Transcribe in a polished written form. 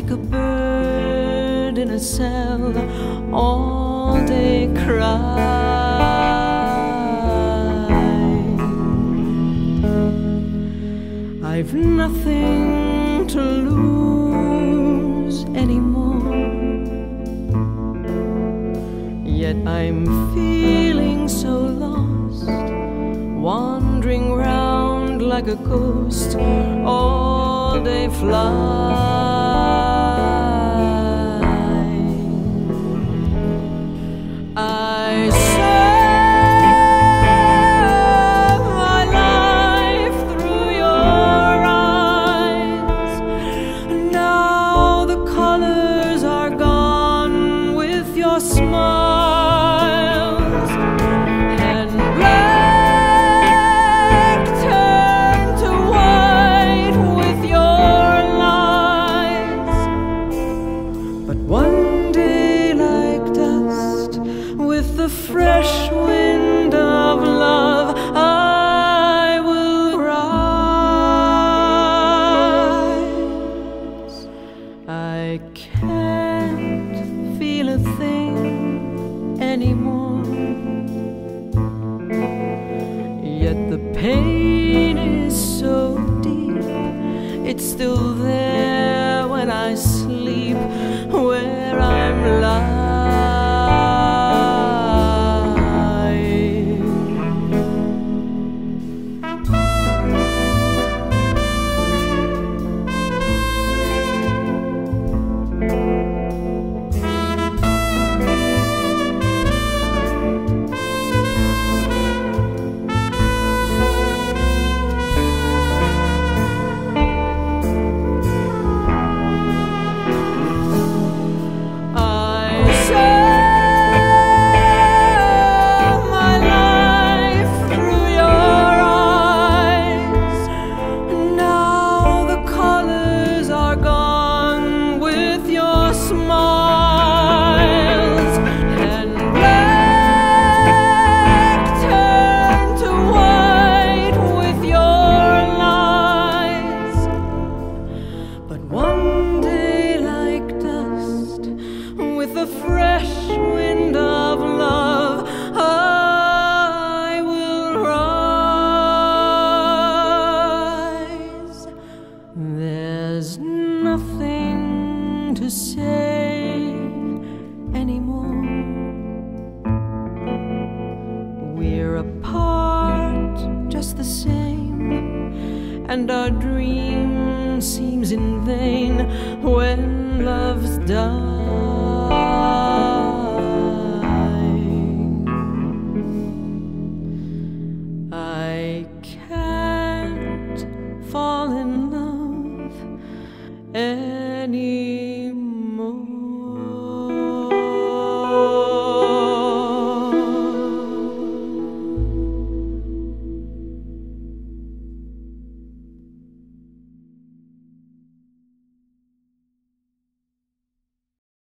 like a bird in a cell, all day cry. I've nothing to lose anymore, yet I'm feeling so lost, wandering round like a ghost, all day fly. I saw my life through your eyes. Now the colors are gone with your smile. Fresh wind of love, I will rise. I can't feel a thing anymore, yet the pain is so deep, it's still there when I sleep, where I'm lying. Nothing to say anymore. We're apart just the same, and our dream seems in vain when love's dying. I can't fall in love anymore.